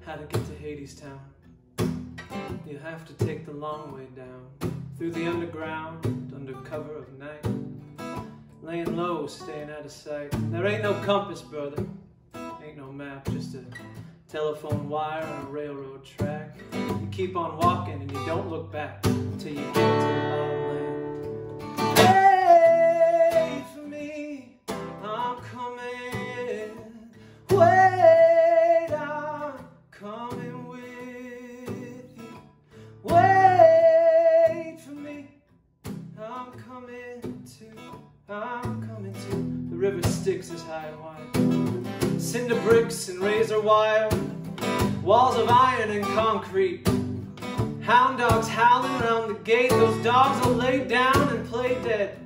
How to get to Hadestown? You have to take the long way down, through the underground, under cover of night. Laying low, staying out of sight. There ain't no compass, brother. Ain't no map, just a telephone wire on a railroad track. You keep on walking and you don't look back until you get to the long land. Wait for me, I'm coming. Wait, I'm coming with you. Wait for me, I'm coming too. I'm coming too. The river Styx is high and wide. Cinder bricks and razor wire, walls of iron and concrete. Hound dogs howling around the gate, those dogs will lay down and play dead.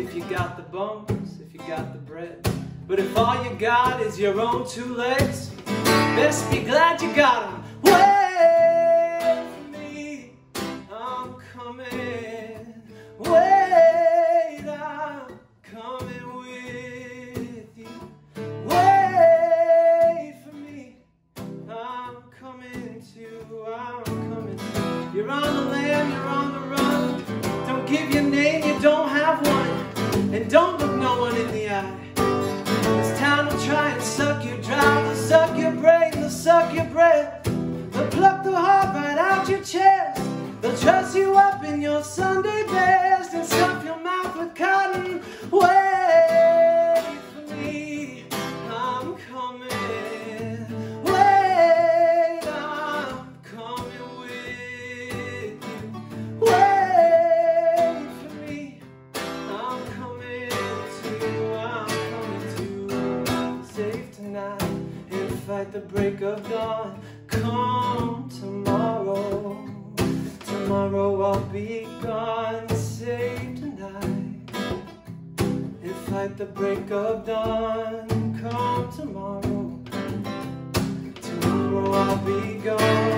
If you got the bones, if you got the bread, but if all you got is your own two legs, best be glad you got them. Wait for me, I'm coming. Wait, I'm coming with you. I'm coming. You're on the land, you're on the run. Don't give your name, you don't have one. And don't look no one in the eye. This town will try and suck you dry. They'll suck your brain, they'll suck your breath. They'll pluck the heart right out your chest. They'll dress you up in your Sunday best and stuff your mouth with cotton. Wait for me, I'm coming. At the break of dawn, come tomorrow. Tomorrow I'll be gone. Save tonight. If at the break of dawn, come tomorrow. Tomorrow I'll be gone.